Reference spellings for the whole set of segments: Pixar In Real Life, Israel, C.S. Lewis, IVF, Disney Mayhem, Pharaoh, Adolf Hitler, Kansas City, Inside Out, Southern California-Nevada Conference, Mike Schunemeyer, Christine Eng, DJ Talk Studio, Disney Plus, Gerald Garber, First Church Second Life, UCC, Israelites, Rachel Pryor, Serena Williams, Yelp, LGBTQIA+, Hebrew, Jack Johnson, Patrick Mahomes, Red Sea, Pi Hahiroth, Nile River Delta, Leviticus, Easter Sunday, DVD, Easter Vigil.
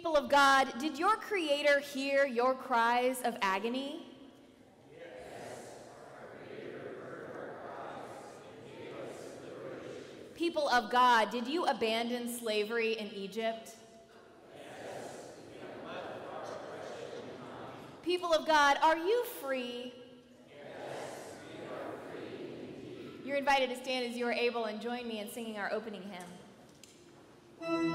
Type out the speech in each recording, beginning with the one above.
People of God, did your Creator hear your cries of agony? Yes, our Creator heard our cries and gave us liberation. People of God, did you abandon slavery in Egypt? Yes, we have left our oppression behind. People of God, are you free? Yes, we are free indeed. You're invited to stand as you are able and join me in singing our opening hymn.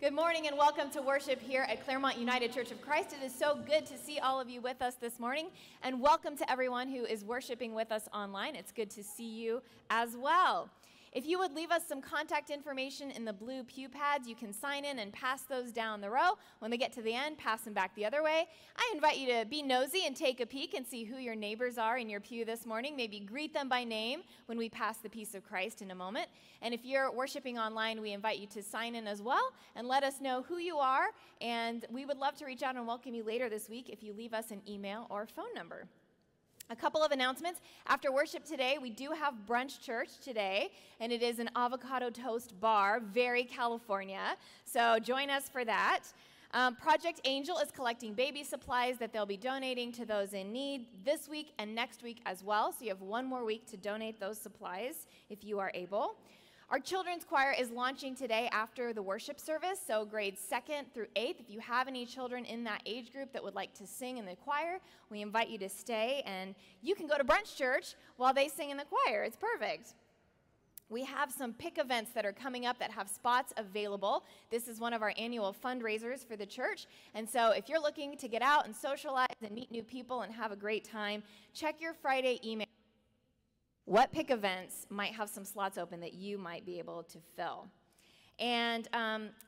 Good morning and welcome to worship here at Claremont United Church of Christ. It is so good to see all of you with us this morning, and welcome to everyone who is worshiping with us online. It's good to see you as well. If you would leave us some contact information in the blue pew pads, you can sign in and pass those down the row. When they get to the end, pass them back the other way. I invite you to be nosy and take a peek and see who your neighbors are in your pew this morning. Maybe greet them by name when we pass the peace of Christ in a moment. And if you're worshiping online, we invite you to sign in as well and let us know who you are, and we would love to reach out and welcome you later this week if you leave us an email or phone number. A couple of announcements. After worship today, we do have brunch church today, and it is an avocado toast bar, very California, so join us for that. Project Angel is collecting baby supplies that they'll be donating to those in need this week and next week as well, so you have one more week to donate those supplies if you are able. Our children's choir is launching today after the worship service, so grades 2nd through 8th. If you have any children in that age group that would like to sing in the choir, we invite you to stay, and you can go to brunch church while they sing in the choir. It's perfect. We have some pick events that are coming up that have spots available. This is one of our annual fundraisers for the church, and so if you're looking to get out and socialize and meet new people and have a great time, check your Friday email. What pick events might have some slots open that you might be able to fill? And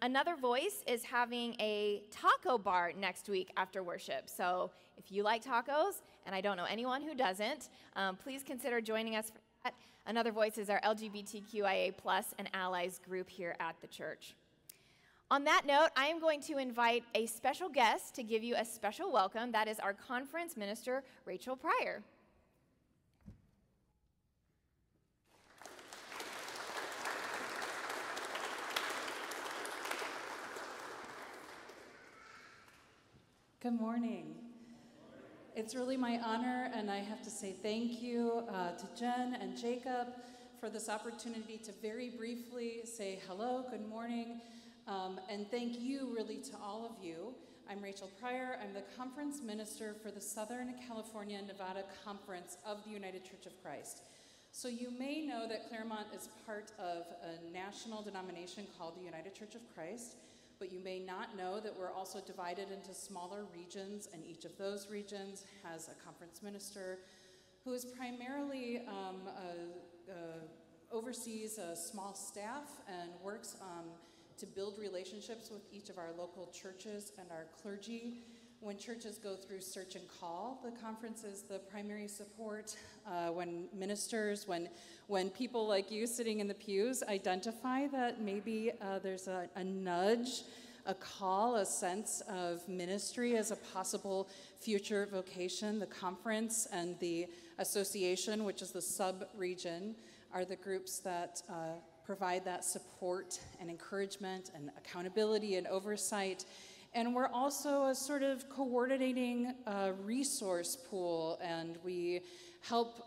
Another Voice is having a taco bar next week after worship. So if you like tacos, and I don't know anyone who doesn't, please consider joining us for that. Another Voice is our LGBTQIA+ and allies group here at the church. On that note, I am going to invite a special guest to give you a special welcome. That is our conference minister, Rachel Pryor. Good morning. It's really my honor, and I have to say thank you to Jen and Jacob for this opportunity to very briefly say hello, good morning, and thank you really to all of you. I'm Rachel Pryor. I'm the conference minister for the Southern California-Nevada Conference of the United Church of Christ. So you may know that Claremont is part of a national denomination called the United Church of Christ, but you may not know that we're also divided into smaller regions, and each of those regions has a conference minister who is primarily oversees a small staff and works to build relationships with each of our local churches and our clergy. When churches go through search and call, the conference is the primary support. When ministers, when people like you sitting in the pews identify that maybe there's a nudge, a call, a sense of ministry as a possible future vocation, the conference and the association, which is the sub-region, are the groups that provide that support and encouragement and accountability and oversight. And we're also a sort of coordinating resource pool, and we help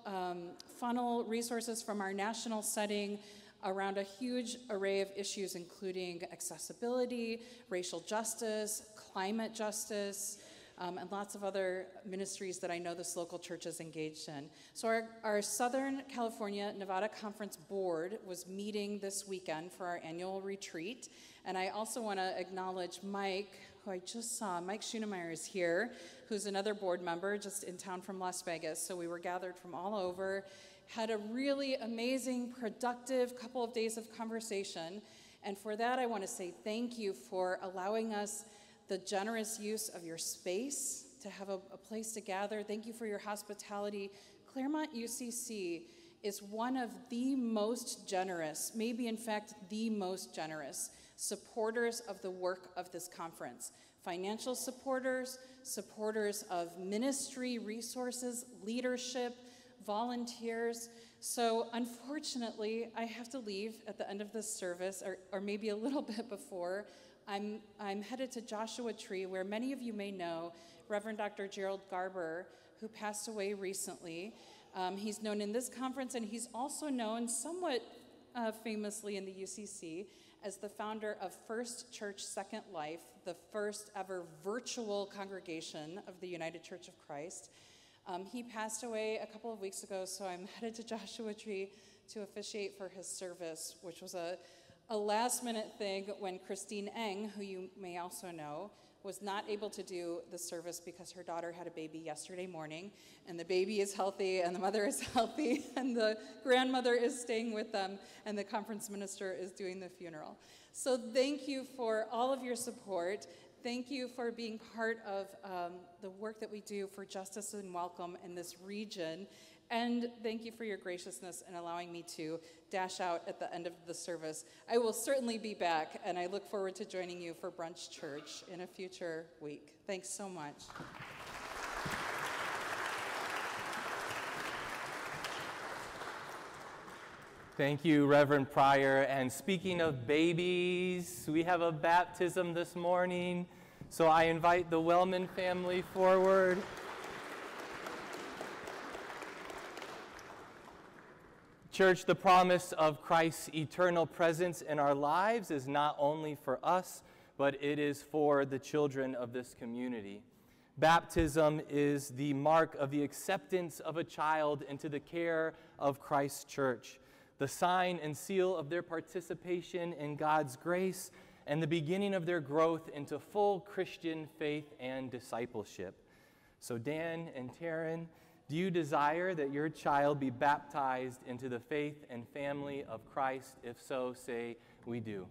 funnel resources from our national setting around a huge array of issues, including accessibility, racial justice, climate justice, and lots of other ministries that I know this local church is engaged in. So our Southern California-Nevada Conference board was meeting this weekend for our annual retreat. And I also want to acknowledge Mike, who I just saw. Mike Schunemeyer is here, who's another board member just in town from Las Vegas. So we were gathered from all over, had a really amazing, productive couple of days of conversation. And for that, I want to say thank you for allowing us the generous use of your space to have a place to gather. Thank you for your hospitality. Claremont UCC is one of the most generous, maybe in fact the most generous, supporters of the work of this conference. Financial supporters, supporters of ministry resources, leadership, volunteers. So unfortunately, I have to leave at the end of this service, or maybe a little bit before. I'm headed to Joshua Tree, where many of you may know Reverend Dr. Gerald Garber, who passed away recently. He's known in this conference, and he's also known somewhat famously in the UCC as the founder of First Church Second Life, the first ever virtual congregation of the United Church of Christ. He passed away a couple of weeks ago, so I'm headed to Joshua Tree to officiate for his service, which was a last-minute thing when Christine Eng, who you may also know, was not able to do the service because her daughter had a baby yesterday morning, and the baby is healthy, and the mother is healthy, and the grandmother is staying with them, and the conference minister is doing the funeral. So thank you for all of your support. Thank you for being part of the work that we do for justice and welcome in this region. And thank you for your graciousness in allowing me to dash out at the end of the service. I will certainly be back, and I look forward to joining you for Brunch Church in a future week. Thanks so much. Thank you, Reverend Pryor. And speaking of babies, we have a baptism this morning. So I invite the Wellman family forward. Church, the promise of Christ's eternal presence in our lives is not only for us, but it is for the children of this community. Baptism is the mark of the acceptance of a child into the care of Christ's church, the sign and seal of their participation in God's grace, and the beginning of their growth into full Christian faith and discipleship. So Dan and Taryn, do you desire that your child be baptized into the faith and family of Christ? If so, say, we do. We do.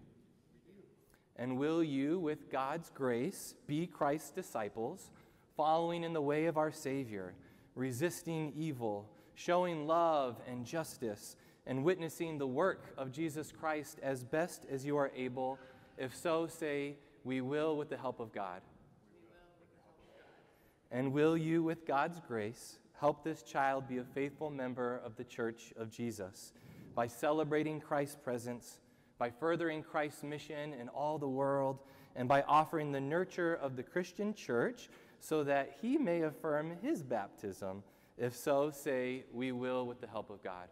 And will you, with God's grace, be Christ's disciples, following in the way of our Savior, resisting evil, showing love and justice, and witnessing the work of Jesus Christ as best as you are able? If so, say, we will with the help of God. We will with the help of God. And will you, with God's grace, help this child be a faithful member of the Church of Jesus by celebrating Christ's presence, by furthering Christ's mission in all the world, and by offering the nurture of the Christian church so that he may affirm his baptism? If so, say, we will with the help of God.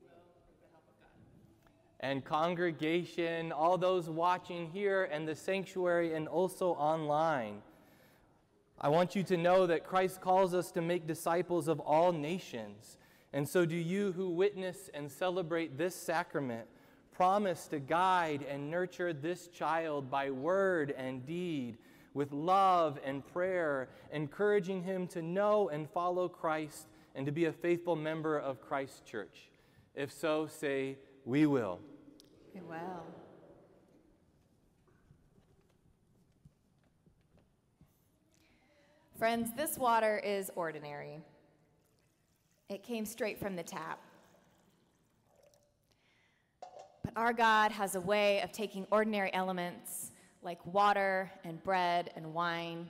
We will with the help of God. And congregation, all those watching here and the sanctuary and also online, I want you to know that Christ calls us to make disciples of all nations. And so do you who witness and celebrate this sacrament. promised to guide and nurture this child by word and deed, with love and prayer, encouraging him to know and follow Christ and to be a faithful member of Christ's church. If so, say, we will. We will. Friends, this water is ordinary. It came straight from the tap. But our God has a way of taking ordinary elements like water and bread and wine,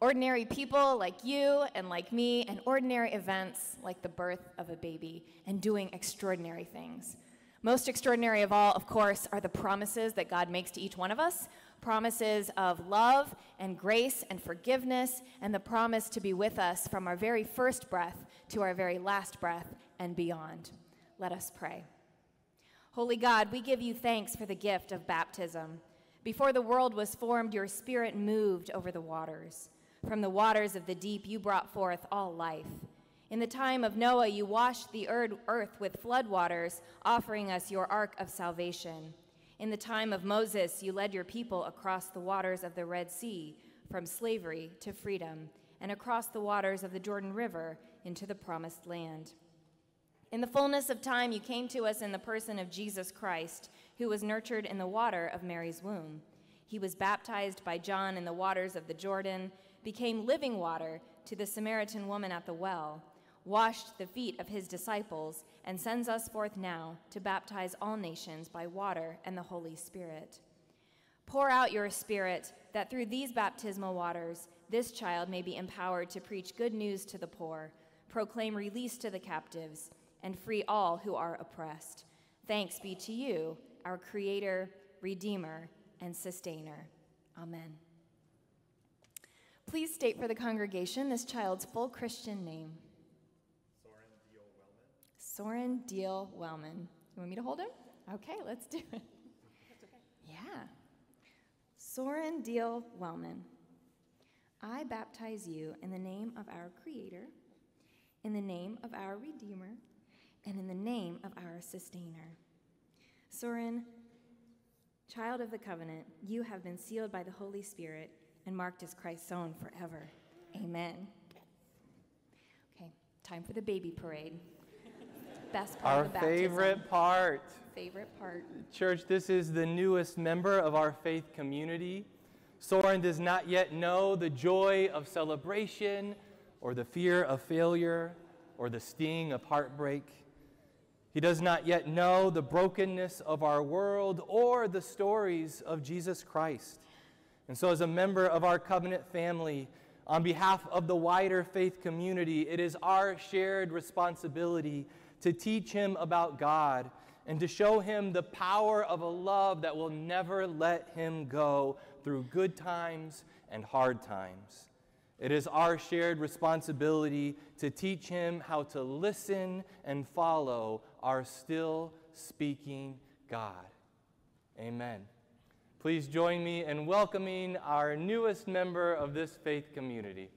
ordinary people like you and like me, and ordinary events like the birth of a baby, and doing extraordinary things. Most extraordinary of all, of course, are the promises that God makes to each one of us, promises of love and grace and forgiveness, and the promise to be with us from our very first breath to our very last breath and beyond. Let us pray. Holy God, we give you thanks for the gift of baptism. Before the world was formed, your Spirit moved over the waters. From the waters of the deep, you brought forth all life. In the time of Noah, you washed the earth with floodwaters, offering us your ark of salvation. In the time of Moses, you led your people across the waters of the Red Sea, from slavery to freedom, and across the waters of the Jordan River into the Promised Land. In the fullness of time, you came to us in the person of Jesus Christ, who was nurtured in the water of Mary's womb. He was baptized by John in the waters of the Jordan, became living water to the Samaritan woman at the well, washed the feet of his disciples, and sends us forth now to baptize all nations by water and the Holy Spirit. Pour out your Spirit, that through these baptismal waters, this child may be empowered to preach good news to the poor, proclaim release to the captives, and free all who are oppressed. Thanks be to you, our Creator, Redeemer, and Sustainer. Amen. Please state for the congregation this child's full Christian name. Soren Deal Wellman. Soren Deal Wellman. You want me to hold him? Okay, let's do it. That's okay. Yeah. Soren Deal Wellman, I baptize you in the name of our Creator, in the name of our Redeemer, and in the name of our Sustainer. Soren, child of the covenant, you have been sealed by the Holy Spirit and marked as Christ's own forever. Amen. Okay, time for the baby parade. Best part of the baptism. Our favorite part. Favorite part. Church, this is the newest member of our faith community. Soren does not yet know the joy of celebration or the fear of failure or the sting of heartbreak. He does not yet know the brokenness of our world or the stories of Jesus Christ. And so as a member of our covenant family, on behalf of the wider faith community, it is our shared responsibility to teach him about God and to show him the power of a love that will never let him go through good times and hard times. It is our shared responsibility to teach him how to listen and follow our still speaking God. Amen. Please join me in welcoming our newest member of this faith community.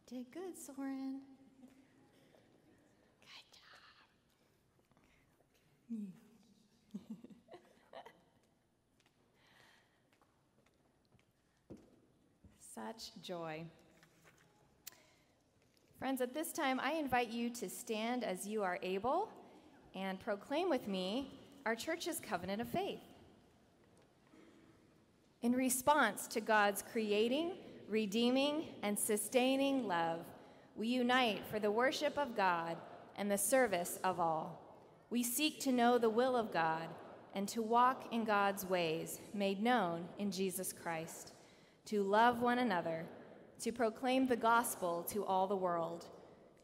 You did good, Soren. Such joy. Friends, at this time, I invite you to stand as you are able and proclaim with me our church's covenant of faith. In response to God's creating, redeeming, and sustaining love, we unite for the worship of God and the service of all. We seek to know the will of God and to walk in God's ways made known in Jesus Christ, to love one another, to proclaim the gospel to all the world,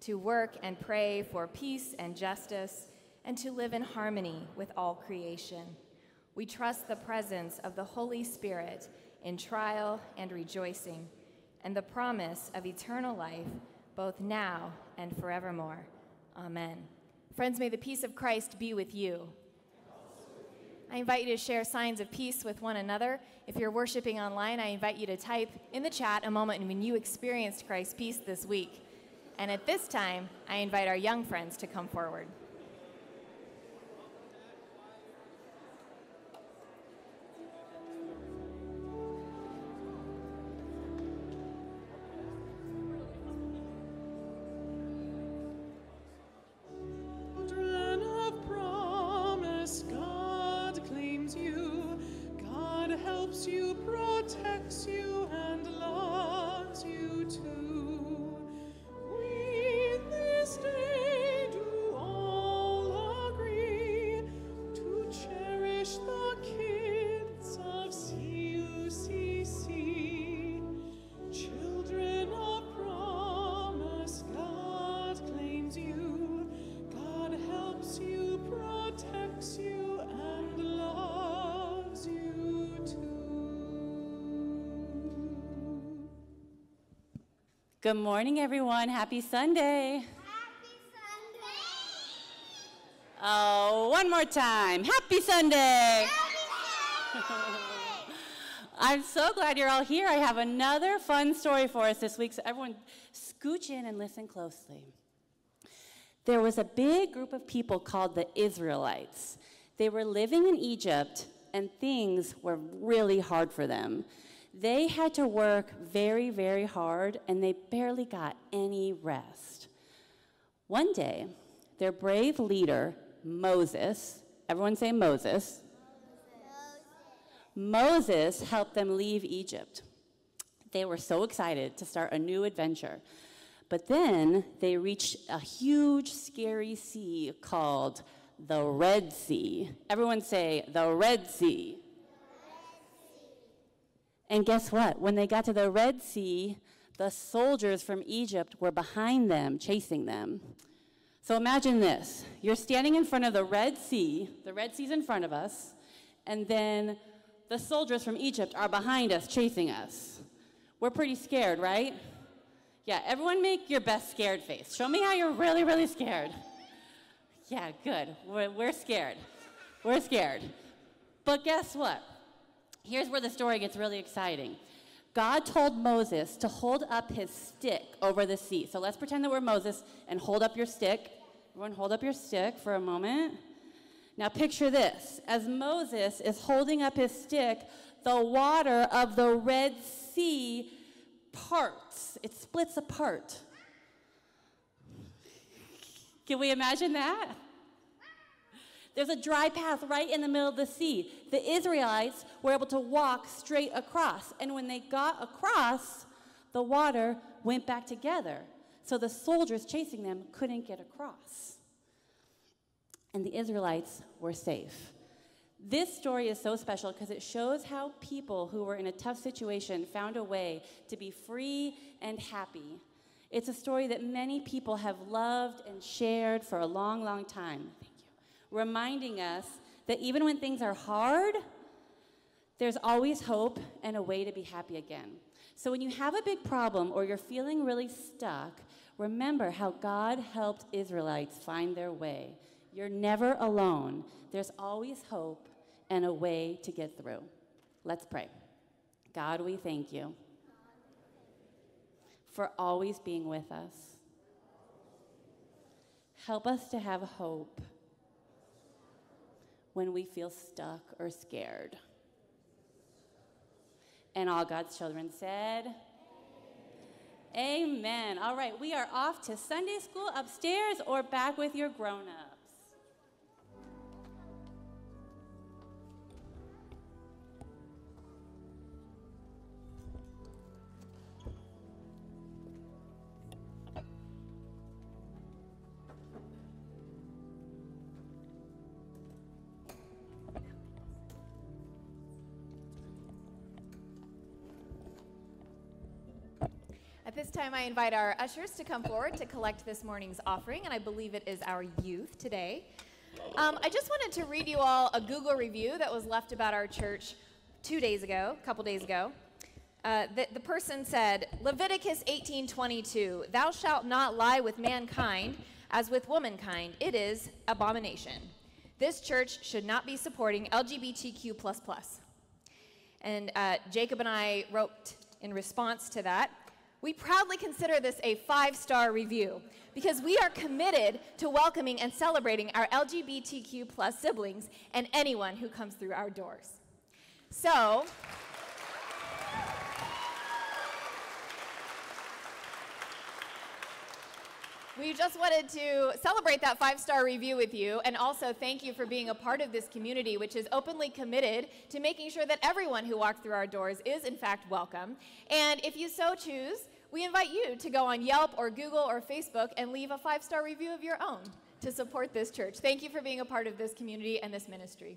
to work and pray for peace and justice, and to live in harmony with all creation. We trust the presence of the Holy Spirit in trial and rejoicing, and the promise of eternal life both now and forevermore. Amen. Friends, may the peace of Christ be with you. I invite you to share signs of peace with one another. If you're worshiping online, I invite you to type in the chat a moment when you experienced Christ's peace this week. And at this time, I invite our young friends to come forward. Good morning, everyone. Happy Sunday. Happy Sunday. Oh, one more time. Happy Sunday. Happy Sunday. I'm so glad you're all here. I have another fun story for us this week, so everyone scooch in and listen closely. There was a big group of people called the Israelites. They were living in Egypt, and things were really hard for them. They had to work very, very hard, and they barely got any rest. One day, their brave leader, Moses, everyone say Moses. Moses helped them leave Egypt. They were so excited to start a new adventure. But then they reached a huge, scary sea called the Red Sea. Everyone say, the Red Sea. And guess what? When they got to the Red Sea, the soldiers from Egypt were behind them, chasing them. So imagine this. You're standing in front of the Red Sea. The Red Sea's in front of us. And then the soldiers from Egypt are behind us, chasing us. We're pretty scared, right? Yeah, everyone make your best scared face. Show me how you're really, really scared. Yeah, good. We're scared. We're scared. But guess what? Here's where the story gets really exciting. God told Moses to hold up his stick over the sea. So let's pretend that we're Moses and hold up your stick. Everyone hold up your stick for a moment. Now picture this. As Moses is holding up his stick, the water of the Red Sea parts. It splits apart. Can we imagine that? There's a dry path right in the middle of the sea. The Israelites were able to walk straight across. And when they got across, the water went back together. So the soldiers chasing them couldn't get across. And the Israelites were safe. This story is so special because it shows how people who were in a tough situation found a way to be free and happy. It's a story that many people have loved and shared for a long, long time. Reminding us that even when things are hard, there's always hope and a way to be happy again. So when you have a big problem or you're feeling really stuck, remember how God helped Israelites find their way. You're never alone. There's always hope and a way to get through. Let's pray. God, we thank you for always being with us. Help us to have hope when we feel stuck or scared. And all God's children said, amen. Amen. All right, we are off to Sunday school upstairs or back with your grown-ups. This time I invite our ushers to come forward to collect this morning's offering, and I believe it is our youth today. I just wanted to read you all a Google review that was left about our church a couple days ago. The person said, Leviticus 18:22, thou shalt not lie with mankind as with womankind, it is abomination. This church should not be supporting LGBTQ++. And Jacob and I wrote in response to that, we proudly consider this a 5-star review because we are committed to welcoming and celebrating our LGBTQ+ siblings and anyone who comes through our doors. So, we just wanted to celebrate that 5-star review with you and also thank you for being a part of this community, which is openly committed to making sure that everyone who walks through our doors is, in fact, welcome. And if you so choose, we invite you to go on Yelp or Google or Facebook and leave a 5-star review of your own to support this church. Thank you for being a part of this community and this ministry.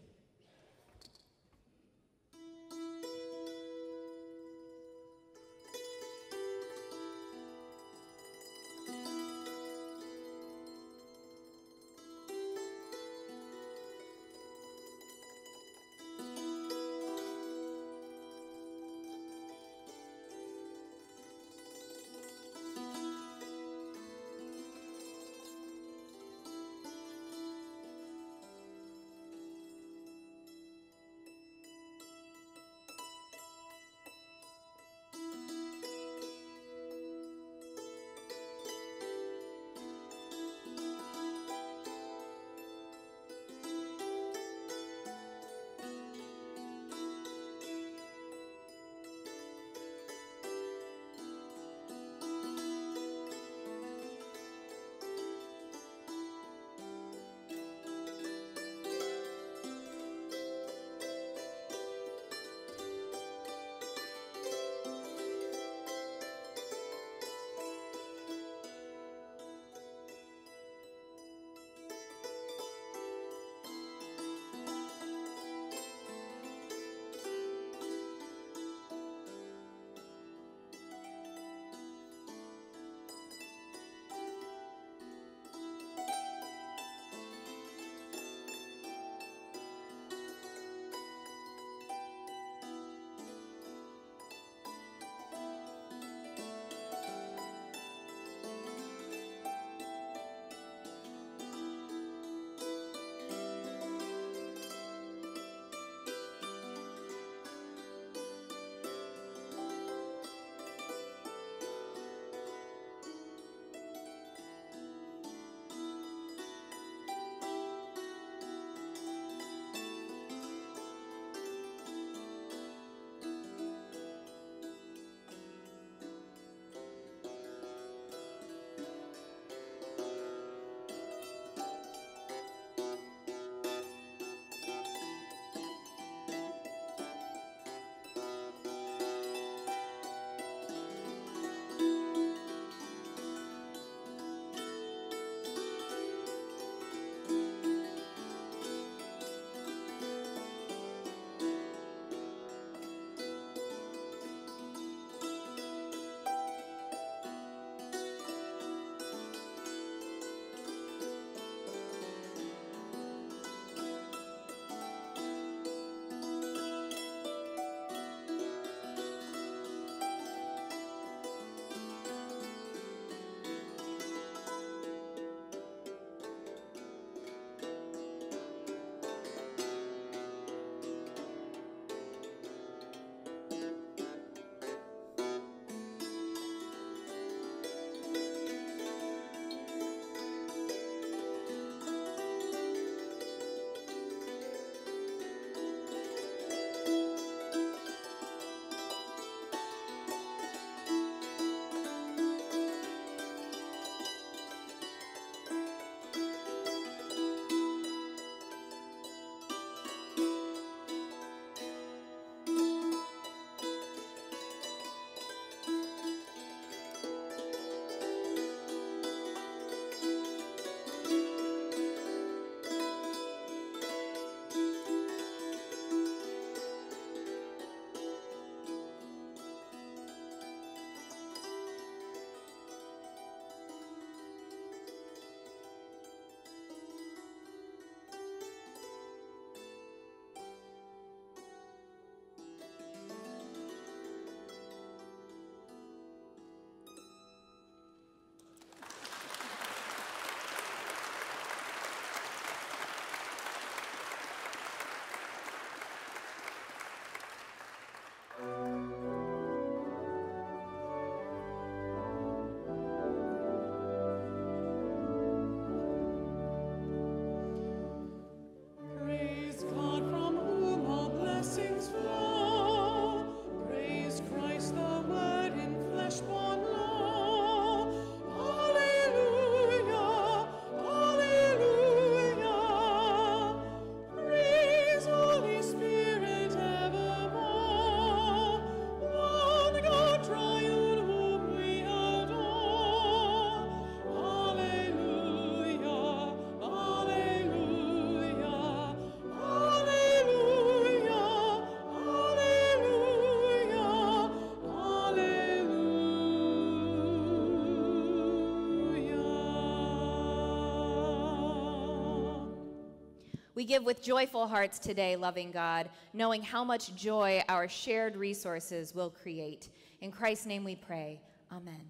We give with joyful hearts today, loving God, knowing how much joy our shared resources will create. In Christ's name we pray. Amen.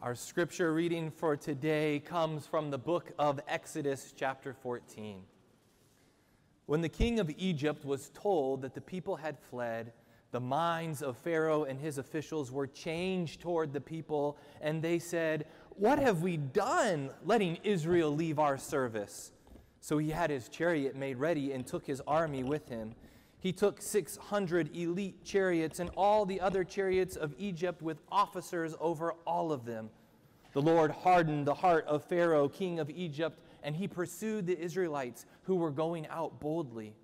Our scripture reading for today comes from the book of Exodus, chapter 14. When the king of Egypt was told that the people had fled, the minds of Pharaoh and his officials were changed toward the people, and they said, "What have we done letting Israel leave our service?" So he had his chariot made ready and took his army with him. He took 600 elite chariots and all the other chariots of Egypt with officers over all of them. The Lord hardened the heart of Pharaoh, king of Egypt, and he pursued the Israelites who were going out boldly.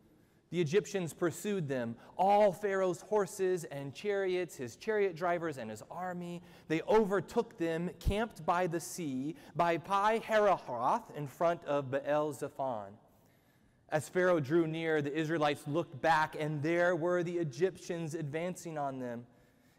The Egyptians pursued them, all Pharaoh's horses and chariots, his chariot drivers and his army. They overtook them, camped by the sea, by Pi Hahiroth in front of Baal Zephon. As Pharaoh drew near, the Israelites looked back, and there were the Egyptians advancing on them.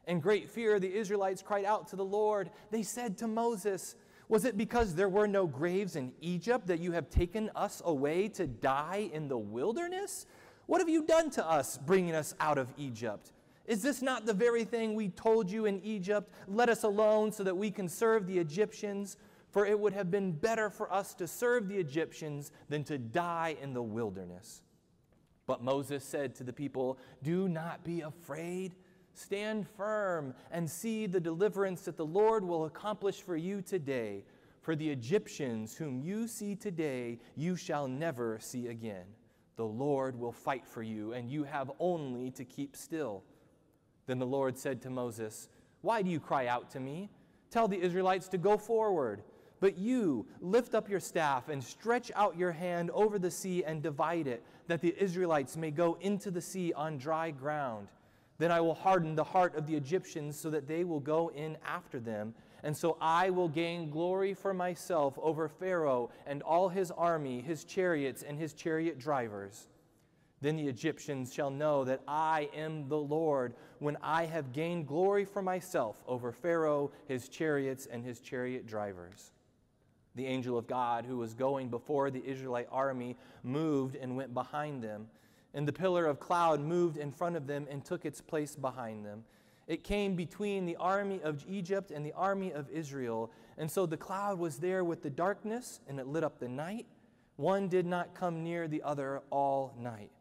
In great fear, the Israelites cried out to the Lord. They said to Moses, "Was it because there were no graves in Egypt that you have taken us away to die in the wilderness? What have you done to us, bringing us out of Egypt? Is this not the very thing we told you in Egypt? Let us alone so that we can serve the Egyptians, for it would have been better for us to serve the Egyptians than to die in the wilderness." But Moses said to the people, "Do not be afraid. Stand firm and see the deliverance that the Lord will accomplish for you today. For the Egyptians whom you see today, you shall never see again. The Lord will fight for you, and you have only to keep still." Then the Lord said to Moses, "Why do you cry out to me? Tell the Israelites to go forward. But you lift up your staff and stretch out your hand over the sea and divide it, that the Israelites may go into the sea on dry ground. Then I will harden the heart of the Egyptians so that they will go in after them. And so I will gain glory for myself over Pharaoh and all his army, his chariots and his chariot drivers. Then the Egyptians shall know that I am the Lord when I have gained glory for myself over Pharaoh, his chariots and his chariot drivers." The angel of God who was going before the Israelite army moved and went behind them. And the pillar of cloud moved in front of them and took its place behind them. It came between the army of Egypt and the army of Israel. And so the cloud was there with the darkness, and it lit up the night. One did not come near the other all night.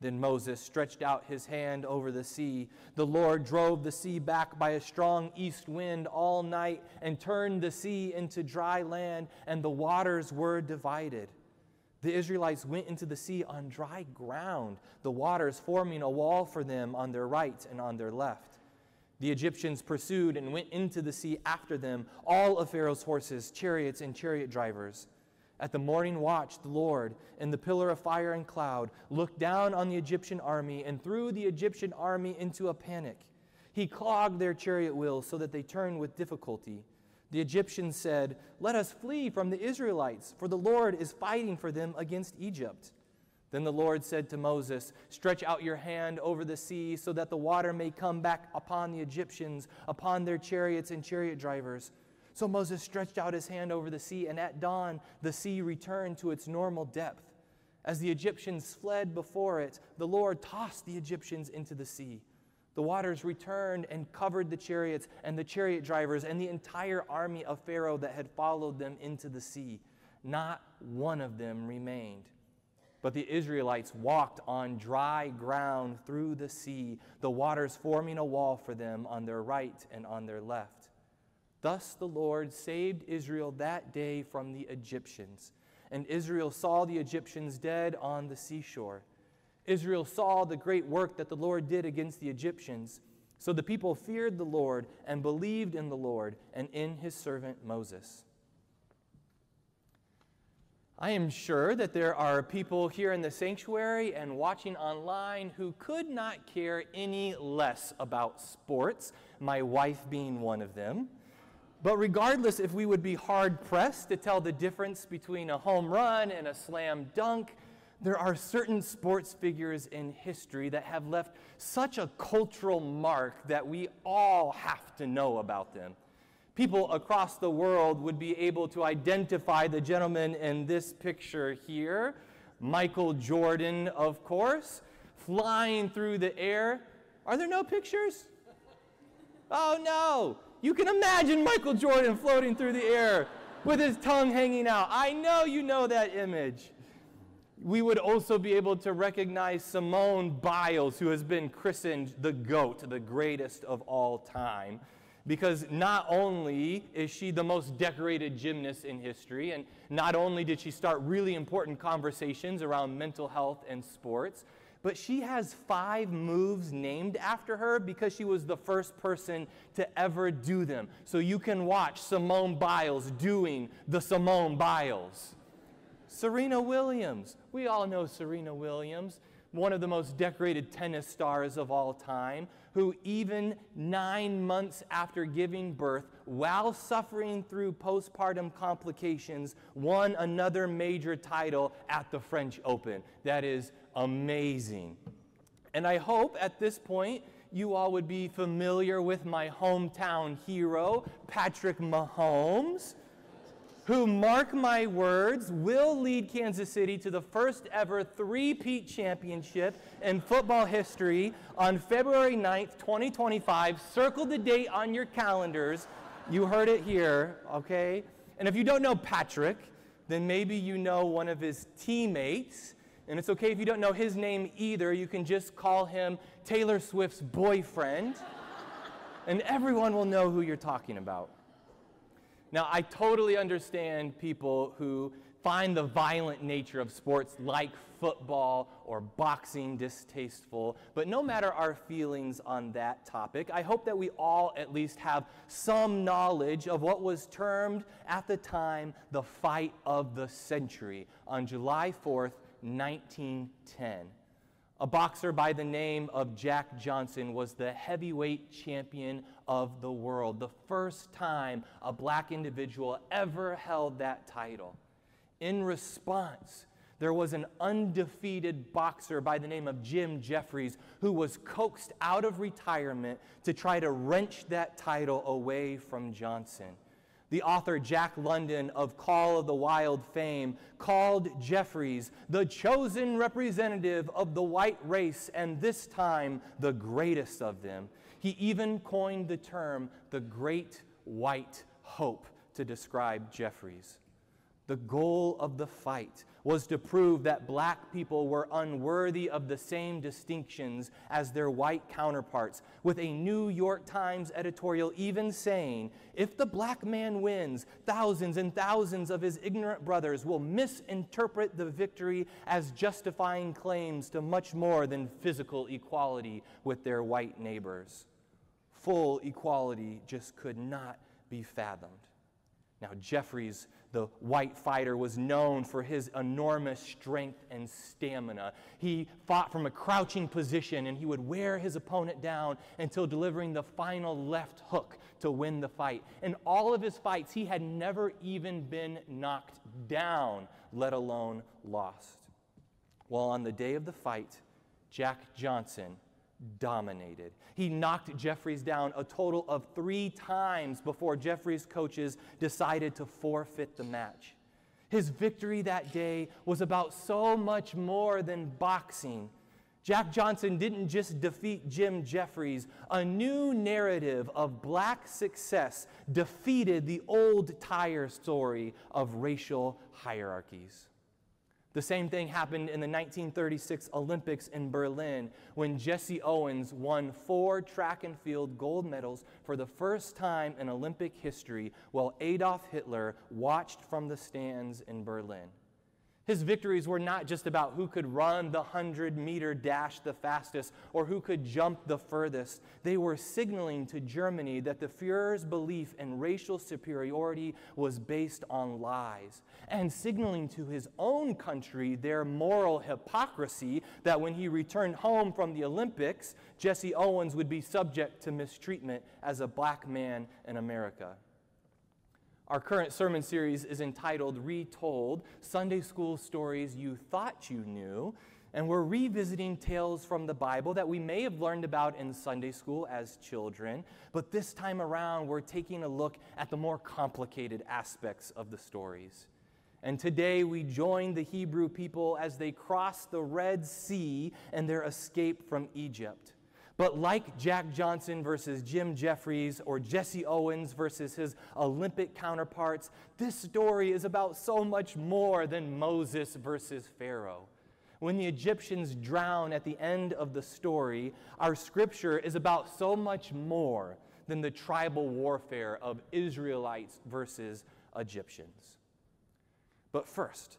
Then Moses stretched out his hand over the sea. The Lord drove the sea back by a strong east wind all night and turned the sea into dry land, and the waters were divided. The Israelites went into the sea on dry ground, the waters forming a wall for them on their right and on their left. The Egyptians pursued and went into the sea after them, all of Pharaoh's horses, chariots, and chariot drivers. At the morning watch, the Lord, in the pillar of fire and cloud, looked down on the Egyptian army and threw the Egyptian army into a panic. He clogged their chariot wheels so that they turned with difficulty. The Egyptians said, "Let us flee from the Israelites, for the Lord is fighting for them against Egypt." Then the Lord said to Moses, "Stretch out your hand over the sea so that the water may come back upon the Egyptians, upon their chariots and chariot drivers." So Moses stretched out his hand over the sea, and at dawn the sea returned to its normal depth. As the Egyptians fled before it, the Lord tossed the Egyptians into the sea. The waters returned and covered the chariots and the chariot drivers and the entire army of Pharaoh that had followed them into the sea. Not one of them remained. But the Israelites walked on dry ground through the sea, the waters forming a wall for them on their right and on their left. Thus the Lord saved Israel that day from the Egyptians. And Israel saw the Egyptians dead on the seashore. Israel saw the great work that the Lord did against the Egyptians. So the people feared the Lord and believed in the Lord and in his servant Moses. I am sure that there are people here in the sanctuary and watching online who could not care any less about sports, my wife being one of them. But regardless, if we would be hard-pressed to tell the difference between a home run and a slam dunk, there are certain sports figures in history that have left such a cultural mark that we all have to know about them. people across the world would be able to identify the gentleman in this picture here, Michael Jordan, of course, flying through the air. Are there no pictures? Oh, no. You can imagine Michael Jordan floating through the air with his tongue hanging out. I know you know that image. We would also be able to recognize Simone Biles, who has been christened the GOAT, the greatest of all time, because not only is she the most decorated gymnast in history, and not only did she start really important conversations around mental health and sports, but she has 5 moves named after her because she was the first person to ever do them. So you can watch Simone Biles doing the Simone Biles. Serena Williams. We all know Serena Williams, one of the most decorated tennis stars of all time, who even 9 months after giving birth, while suffering through postpartum complications, won another major title at the French Open. That is amazing. And I hope at this point you all would be familiar with my hometown hero, Patrick Mahomes, who, mark my words, will lead Kansas City to the first ever three-peat championship in football history on February 9th, 2025. Circle the date on your calendars. You heard it here, okay? And if you don't know Patrick, then maybe you know one of his teammates. And it's okay if you don't know his name either. You can just call him Taylor Swift's boyfriend, and everyone will know who you're talking about. Now, I totally understand people who find the violent nature of sports like football or boxing distasteful, but no matter our feelings on that topic, I hope that we all at least have some knowledge of what was termed at the time the fight of the century on July 4th, 1910. A boxer by the name of Jack Johnson was the heavyweight champion of the world, the first time a black individual ever held that title. In response, there was an undefeated boxer by the name of Jim Jeffries who was coaxed out of retirement to try to wrench that title away from Johnson. The author Jack London of Call of the Wild fame called Jeffries the chosen representative of the white race, and this time the greatest of them. He even coined the term the Great White Hope to describe Jeffries. The goal of the fight was to prove that black people were unworthy of the same distinctions as their white counterparts, with a New York Times editorial even saying, "If the black man wins, thousands and thousands of his ignorant brothers will misinterpret the victory as justifying claims to much more than physical equality with their white neighbors." Full equality just could not be fathomed. Now, Jeffries, the white fighter, was known for his enormous strength and stamina. He fought from a crouching position, and he would wear his opponent down until delivering the final left hook to win the fight. In all of his fights, he had never even been knocked down, let alone lost. Well, on the day of the fight, Jack Johnson dominated. He knocked Jeffries down a total of 3 times before Jeffries' coaches decided to forfeit the match. His victory that day was about so much more than boxing. Jack Johnson didn't just defeat Jim Jeffries. A new narrative of black success defeated the old tire story of racial hierarchies. The same thing happened in the 1936 Olympics in Berlin when Jesse Owens won 4 track and field gold medals for the first time in Olympic history, while Adolf Hitler watched from the stands in Berlin. His victories were not just about who could run the 100-meter dash the fastest or who could jump the furthest. They were signaling to Germany that the Führer's belief in racial superiority was based on lies, and signaling to his own country their moral hypocrisy that when he returned home from the Olympics, Jesse Owens would be subject to mistreatment as a black man in America. Our current sermon series is entitled Retold, Sunday School Stories You Thought You Knew, and we're revisiting tales from the Bible that we may have learned about in Sunday school as children, but this time around we're taking a look at the more complicated aspects of the stories. And today we join the Hebrew people as they cross the Red Sea and their escape from Egypt. But like Jack Johnson versus Jim Jeffries or Jesse Owens versus his Olympic counterparts, this story is about so much more than Moses versus Pharaoh. When the Egyptians drown at the end of the story, our scripture is about so much more than the tribal warfare of Israelites versus Egyptians. But first,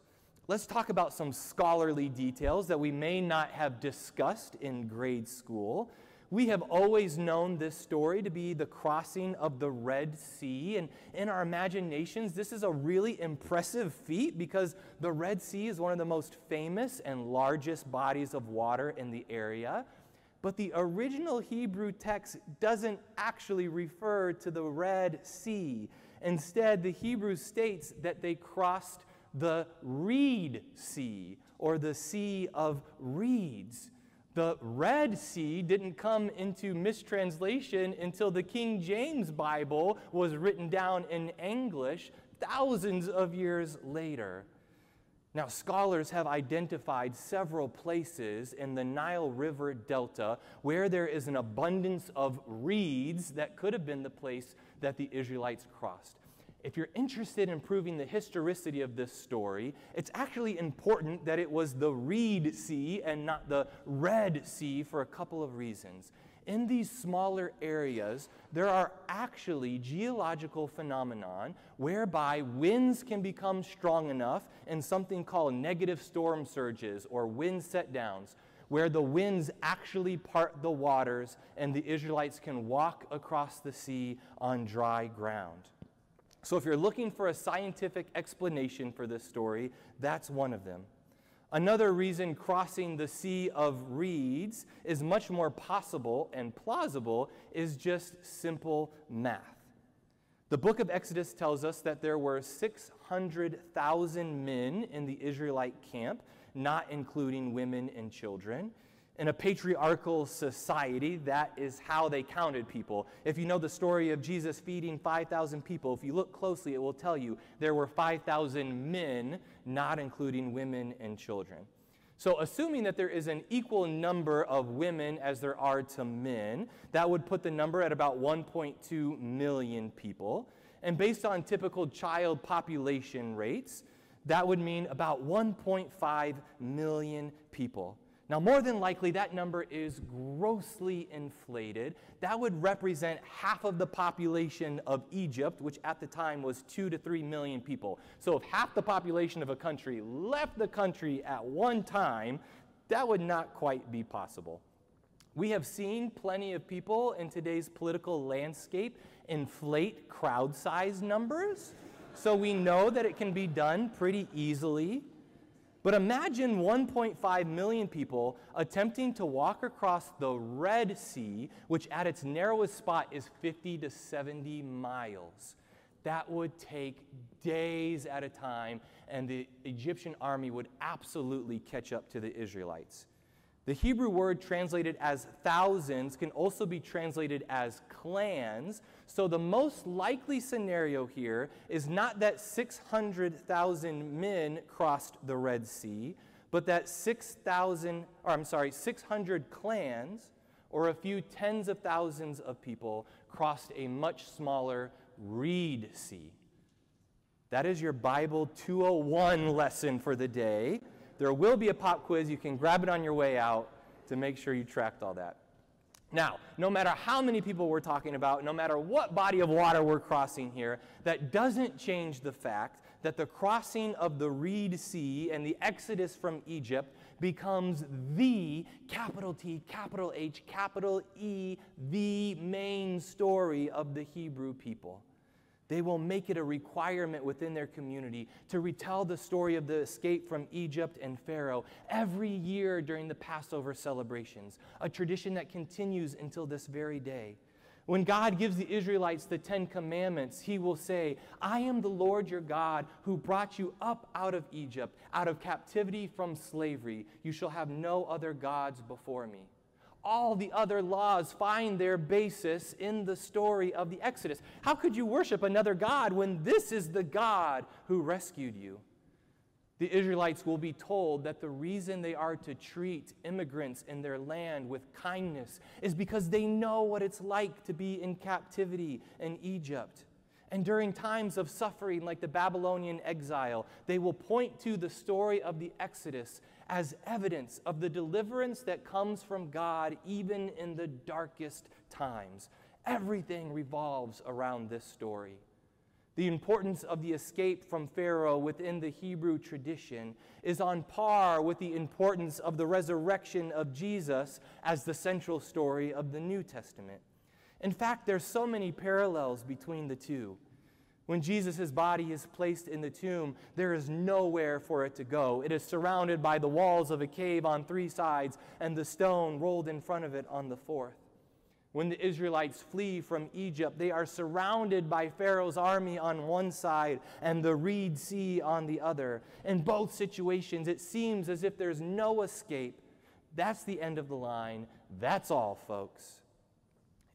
let's talk about some scholarly details that we may not have discussed in grade school. We have always known this story to be the crossing of the Red Sea, and in our imaginations, this is a really impressive feat because the Red Sea is one of the most famous and largest bodies of water in the area. But the original Hebrew text doesn't actually refer to the Red Sea. Instead, the Hebrew states that they crossed the Reed Sea, or the Sea of Reeds. The Red Sea didn't come into mistranslation until the King James Bible was written down in English thousands of years later. Now, scholars have identified several places in the Nile River Delta where there is an abundance of reeds that could have been the place that the Israelites crossed. If you're interested in proving the historicity of this story, it's actually important that it was the Reed Sea and not the Red Sea for a couple of reasons. In these smaller areas, there are actually geological phenomena whereby winds can become strong enough in something called negative storm surges or wind set-downs, where the winds actually part the waters and the Israelites can walk across the sea on dry ground. So if you're looking for a scientific explanation for this story, that's one of them. Another reason crossing the Sea of Reeds is much more possible and plausible is just simple math. The book of Exodus tells us that there were 600,000 men in the Israelite camp, not including women and children. In a patriarchal society, that is how they counted people. If you know the story of Jesus feeding 5,000 people, if you look closely, it will tell you there were 5,000 men, not including women and children. So assuming that there is an equal number of women as there are to men, that would put the number at about 1.2 million people. And based on typical child population rates, that would mean about 1.5 million people. Now, more than likely, that number is grossly inflated. That would represent half of the population of Egypt, which at the time was 2 to 3 million people. So if half the population of a country left the country at one time, that would not quite be possible. We have seen plenty of people in today's political landscape inflate crowd size numbers, so we know that it can be done pretty easily. But imagine 1.5 million people attempting to walk across the Red Sea, which at its narrowest spot is 50 to 70 miles. That would take days at a time, and the Egyptian army would absolutely catch up to the Israelites. The Hebrew word translated as thousands can also be translated as clans, so the most likely scenario here is not that 600,000 men crossed the Red Sea, but that 600 clans or a few tens of thousands of people crossed a much smaller Reed Sea. That is your Bible 201 lesson for the day. There will be a pop quiz. You can grab it on your way out to make sure you tracked all that. Now, no matter how many people we're talking about, no matter what body of water we're crossing here, that doesn't change the fact that the crossing of the Reed Sea and the exodus from Egypt becomes the, capital T, capital H, capital E, the main story of the Hebrew people. They will make it a requirement within their community to retell the story of the escape from Egypt and Pharaoh every year during the Passover celebrations, a tradition that continues until this very day. When God gives the Israelites the 10 Commandments, he will say, I am the Lord your God who brought you up out of Egypt, out of captivity from slavery. You shall have no other gods before me. All the other laws find their basis in the story of the Exodus. How could you worship another God when this is the God who rescued you? The Israelites will be told that the reason they are to treat immigrants in their land with kindness is because they know what it's like to be in captivity in Egypt. And during times of suffering like the Babylonian exile, they will point to the story of the Exodus as evidence of the deliverance that comes from God even in the darkest times. Everything revolves around this story. The importance of the escape from Pharaoh within the Hebrew tradition is on par with the importance of the resurrection of Jesus as the central story of the New Testament. In fact, there's so many parallels between the two. When Jesus' body is placed in the tomb, there is nowhere for it to go. It is surrounded by the walls of a cave on 3 sides and the stone rolled in front of it on the 4th. When the Israelites flee from Egypt, they are surrounded by Pharaoh's army on one side and the Red Sea on the other. In both situations, it seems as if there's no escape. That's the end of the line. That's all, folks.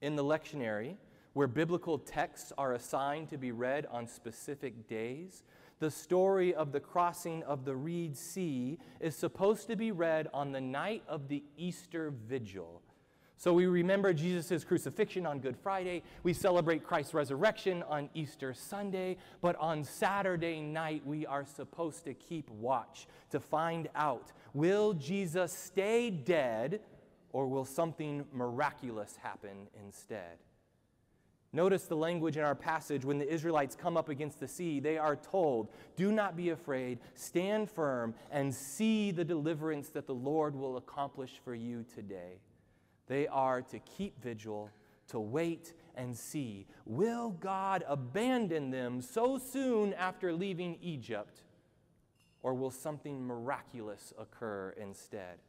In the lectionary, where biblical texts are assigned to be read on specific days, the story of the crossing of the Red Sea is supposed to be read on the night of the Easter Vigil. So we remember Jesus' crucifixion on Good Friday. We celebrate Christ's resurrection on Easter Sunday. But on Saturday night, we are supposed to keep watch to find out, will Jesus stay dead or will something miraculous happen instead? Notice the language in our passage when the Israelites come up against the sea. They are told, do not be afraid, stand firm, and see the deliverance that the Lord will accomplish for you today. They are to keep vigil, to wait and see. Will God abandon them so soon after leaving Egypt, or will something miraculous occur instead?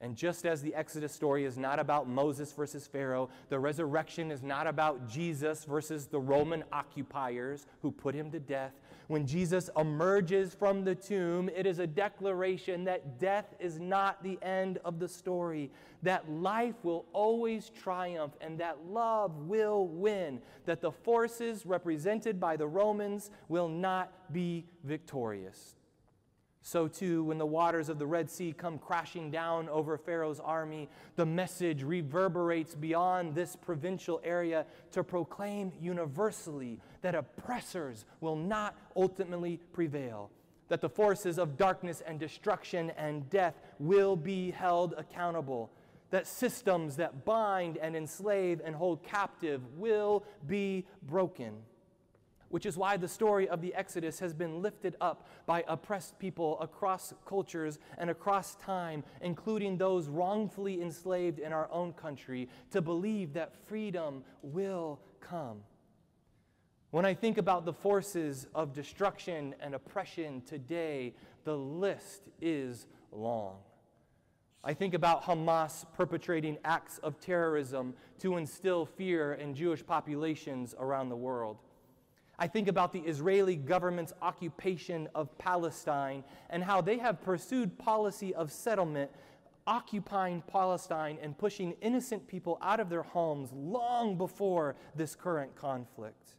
And just as the Exodus story is not about Moses versus Pharaoh, the resurrection is not about Jesus versus the Roman occupiers who put him to death. When Jesus emerges from the tomb, it is a declaration that death is not the end of the story, that life will always triumph and that love will win, that the forces represented by the Romans will not be victorious. So too, when the waters of the Red Sea come crashing down over Pharaoh's army, the message reverberates beyond this provincial area to proclaim universally that oppressors will not ultimately prevail, that the forces of darkness and destruction and death will be held accountable, that systems that bind and enslave and hold captive will be broken. Which is why the story of the Exodus has been lifted up by oppressed people across cultures and across time, including those wrongfully enslaved in our own country, to believe that freedom will come. When I think about the forces of destruction and oppression today, the list is long. I think about Hamas perpetrating acts of terrorism to instill fear in Jewish populations around the world. I think about the Israeli government's occupation of Palestine and how they have pursued policy of settlement, occupying Palestine and pushing innocent people out of their homes long before this current conflict.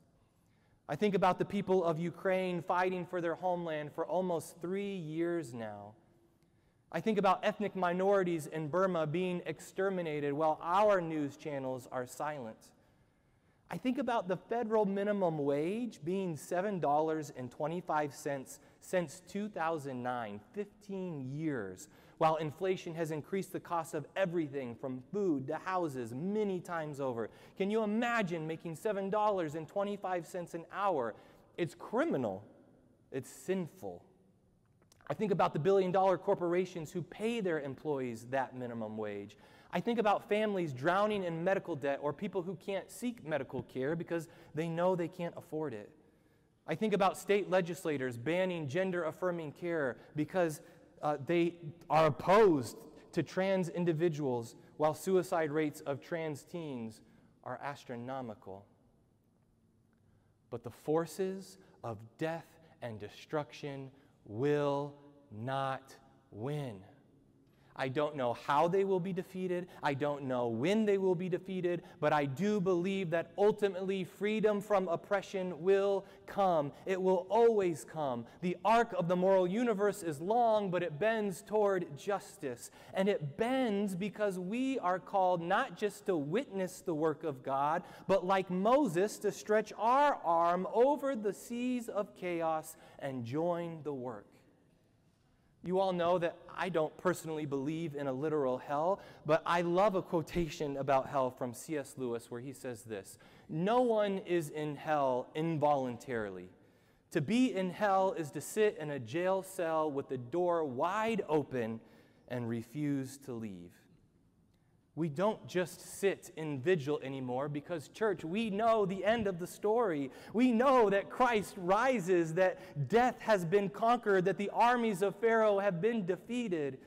I think about the people of Ukraine fighting for their homeland for almost 3 years now. I think about ethnic minorities in Burma being exterminated while our news channels are silent. I think about the federal minimum wage being $7.25 since 2009, 15 years, while inflation has increased the cost of everything from food to houses many times over. Can you imagine making $7.25 an hour? It's criminal. It's sinful. I think about the billion-dollar corporations who pay their employees that minimum wage. I think about families drowning in medical debt or people who can't seek medical care because they know they can't afford it. I think about state legislators banning gender-affirming care because they are opposed to trans individuals, while suicide rates of trans teens are astronomical, but the forces of death and destruction will not win. I don't know how they will be defeated. I don't know when they will be defeated, but I do believe that ultimately freedom from oppression will come. It will always come. The arc of the moral universe is long, but it bends toward justice. And it bends because we are called not just to witness the work of God, but like Moses, to stretch our arm over the seas of chaos and join the work. You all know that I don't personally believe in a literal hell, but I love a quotation about hell from C.S. Lewis where he says this: "No one is in hell involuntarily. To be in hell is to sit in a jail cell with the door wide open and refuse to leave." We don't just sit in vigil anymore because, church, we know the end of the story. We know that Christ rises, that death has been conquered, that the armies of Pharaoh have been defeated.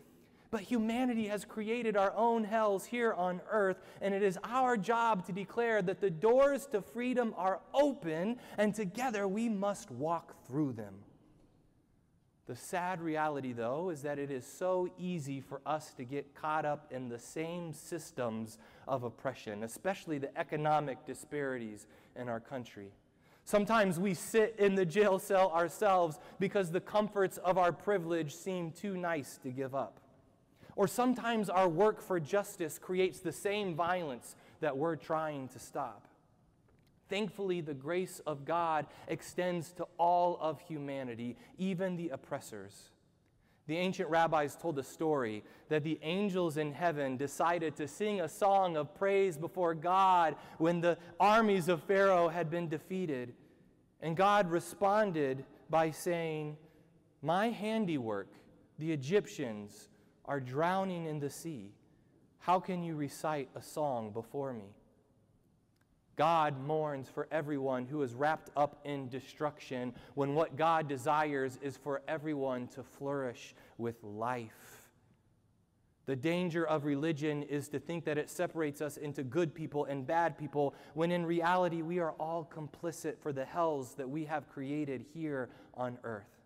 But humanity has created our own hells here on earth, and it is our job to declare that the doors to freedom are open, and together we must walk through them. The sad reality, though, is that it is so easy for us to get caught up in the same systems of oppression, especially the economic disparities in our country. Sometimes we sit in the jail cell ourselves because the comforts of our privilege seem too nice to give up. Or sometimes our work for justice creates the same violence that we're trying to stop. Thankfully, the grace of God extends to all of humanity, even the oppressors. The ancient rabbis told a story that the angels in heaven decided to sing a song of praise before God when the armies of Pharaoh had been defeated. And God responded by saying, "My handiwork, the Egyptians, are drowning in the sea. How can you recite a song before me?" God mourns for everyone who is wrapped up in destruction when what God desires is for everyone to flourish with life. The danger of religion is to think that it separates us into good people and bad people, when in reality we are all complicit for the hells that we have created here on earth.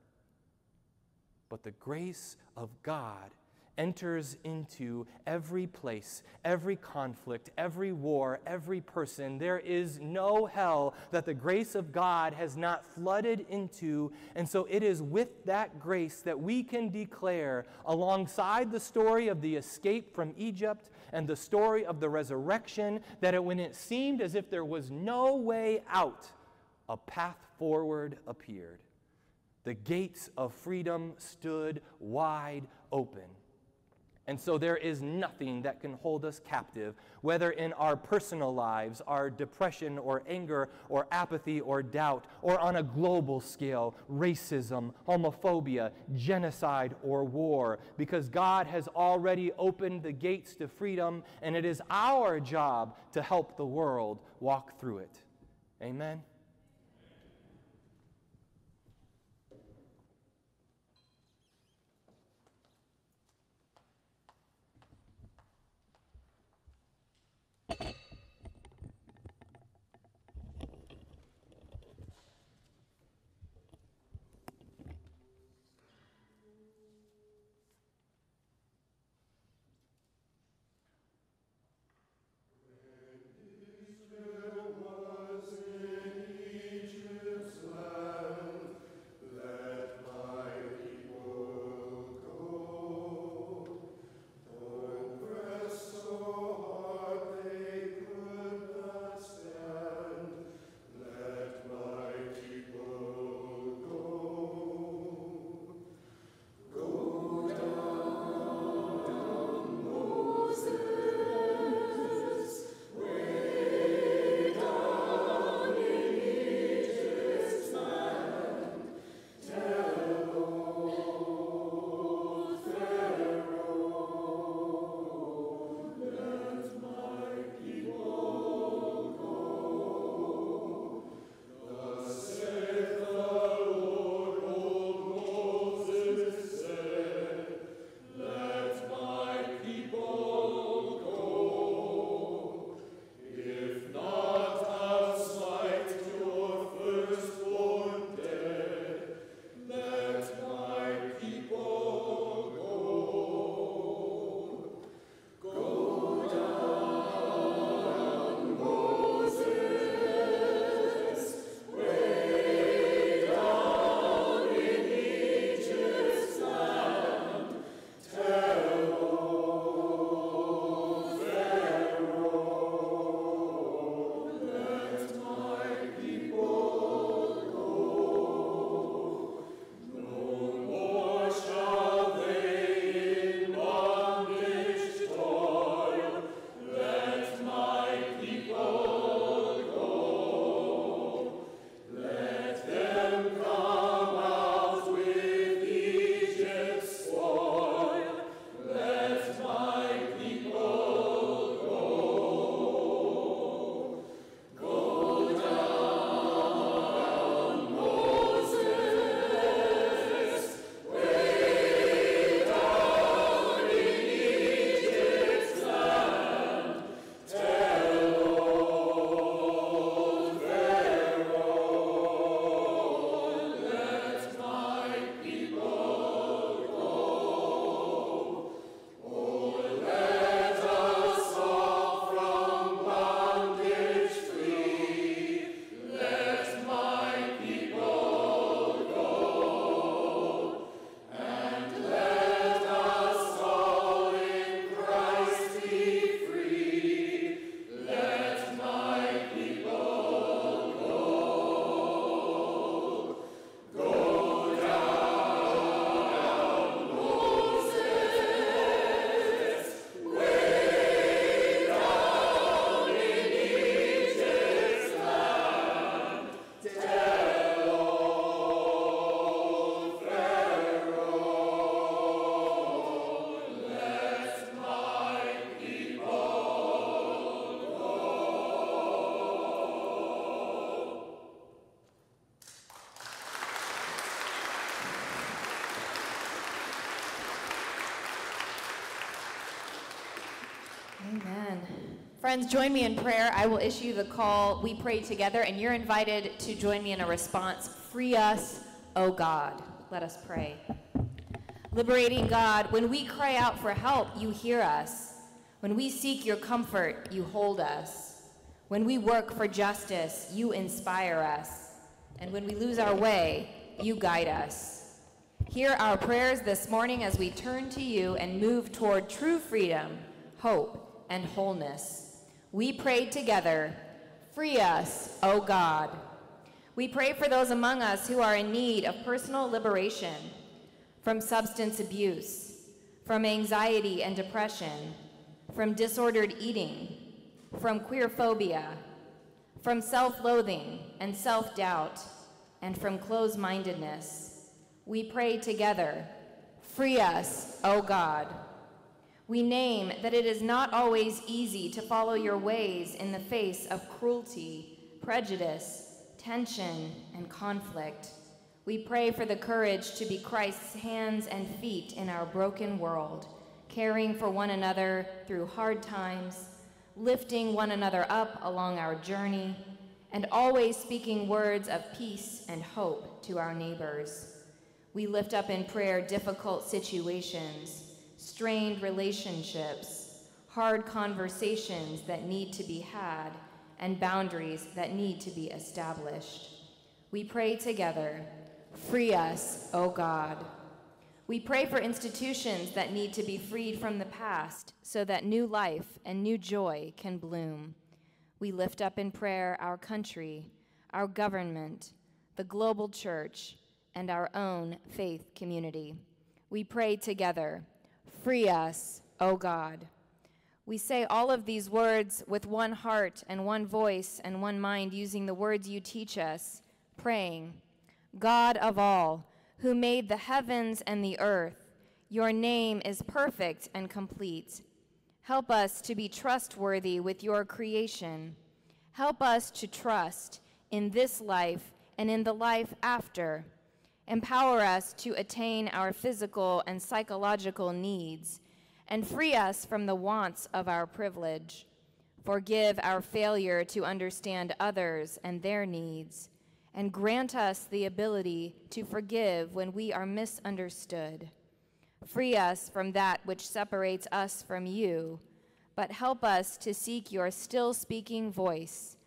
But the grace of God enters into every place, every conflict, every war, every person. There is no hell that the grace of God has not flooded into, and so it is with that grace that we can declare, alongside the story of the escape from Egypt and the story of the resurrection, that when it seemed as if there was no way out, a path forward appeared. The gates of freedom stood wide open. And so there is nothing that can hold us captive, whether in our personal lives, our depression or anger or apathy or doubt, or on a global scale, racism, homophobia, genocide, or war, because God has already opened the gates to freedom, and it is our job to help the world walk through it. Amen? Friends, join me in prayer. I will issue the call. We pray together, and you're invited to join me in a response. Free us, O God. Let us pray. Liberating God, when we cry out for help, you hear us. When we seek your comfort, you hold us. When we work for justice, you inspire us. And when we lose our way, you guide us. Hear our prayers this morning as we turn to you and move toward true freedom, hope, and wholeness. We pray together, free us, O God. We pray for those among us who are in need of personal liberation from substance abuse, from anxiety and depression, from disordered eating, from queer phobia, from self-loathing and self-doubt, and from closed-mindedness. We pray together, free us, O God. We name that it is not always easy to follow your ways in the face of cruelty, prejudice, tension, and conflict. We pray for the courage to be Christ's hands and feet in our broken world, caring for one another through hard times, lifting one another up along our journey, and always speaking words of peace and hope to our neighbors. We lift up in prayer difficult situations, strained relationships, hard conversations that need to be had, and boundaries that need to be established. We pray together, free us, O God. We pray for institutions that need to be freed from the past so that new life and new joy can bloom. We lift up in prayer our country, our government, the global church, and our own faith community. We pray together, free us, O God. We say all of these words with one heart and one voice and one mind, using the words you teach us, praying, God of all, who made the heavens and the earth. Your name is perfect and complete. Help us to be trustworthy with your creation. Help us to trust in this life and in the life after. Empower us to attain our physical and psychological needs, and free us from the wants of our privilege. Forgive our failure to understand others and their needs, and grant us the ability to forgive when we are misunderstood. Free us from that which separates us from you, but help us to seek your still-speaking voice,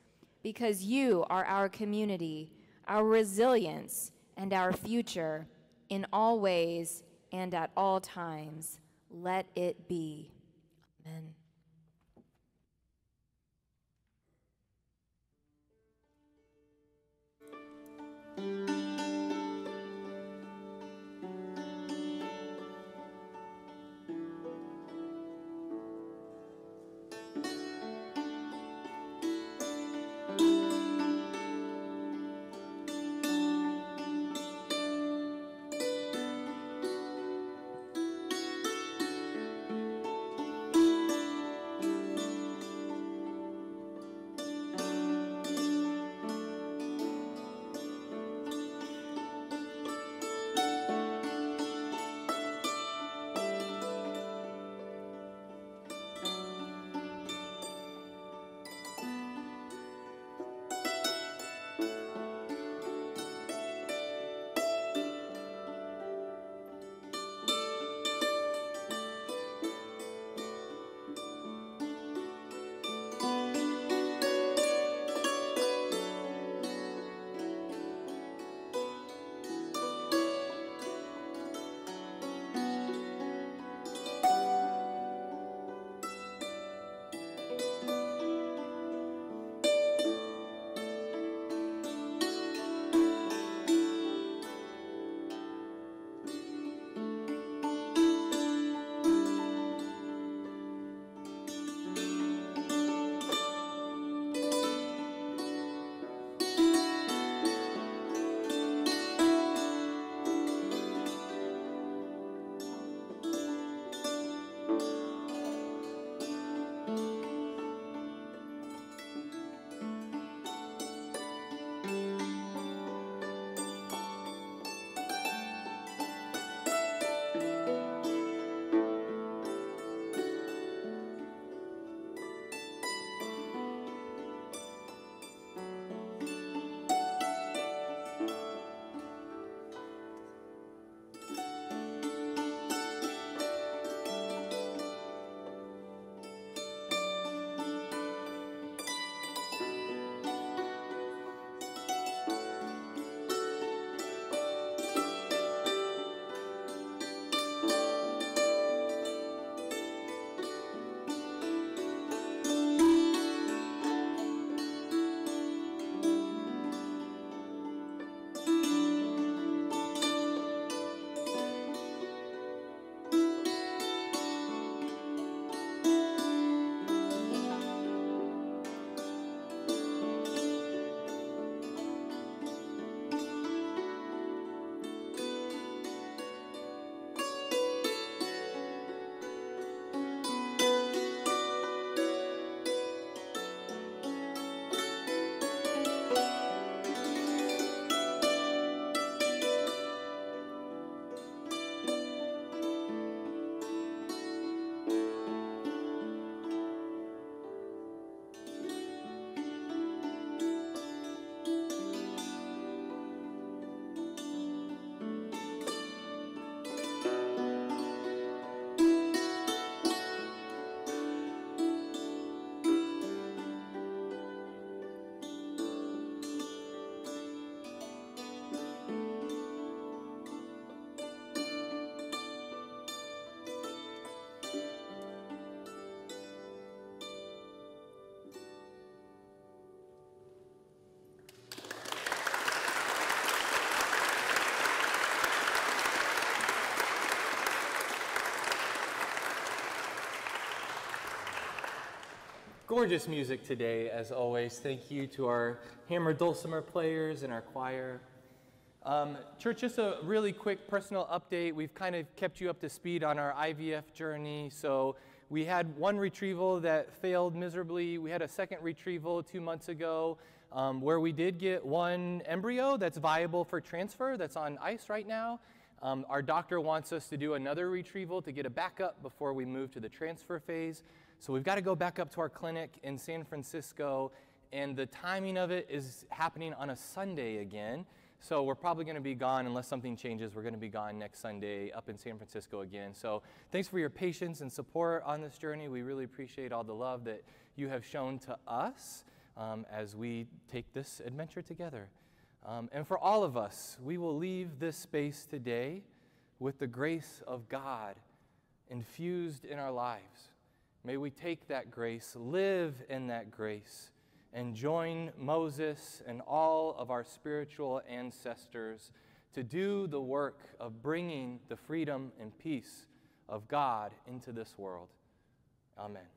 because you are our community, our resilience, and our future, in all ways and at all times. Let it be. Amen. Gorgeous music today, as always. Thank you to our hammer dulcimer players and our choir. Church, just a really quick personal update. We've kind of kept you up to speed on our IVF journey. So we had one retrieval that failed miserably. We had a second retrieval 2 months ago where we did get one embryo that's viable for transfer that's on ice right now. Our doctor wants us to do another retrieval to get a backup before we move to the transfer phase. So we've got to go back up to our clinic in San Francisco, and the timing of it is happening on a Sunday again. So we're probably going to be gone, unless something changes, we're going to be gone next Sunday up in San Francisco again. So thanks for your patience and support on this journey. We really appreciate all the love that you have shown to us as we take this adventure together. And for all of us, we will leave this space today with the grace of God infused in our lives. May we take that grace, live in that grace, and join Moses and all of our spiritual ancestors to do the work of bringing the freedom and peace of God into this world. Amen.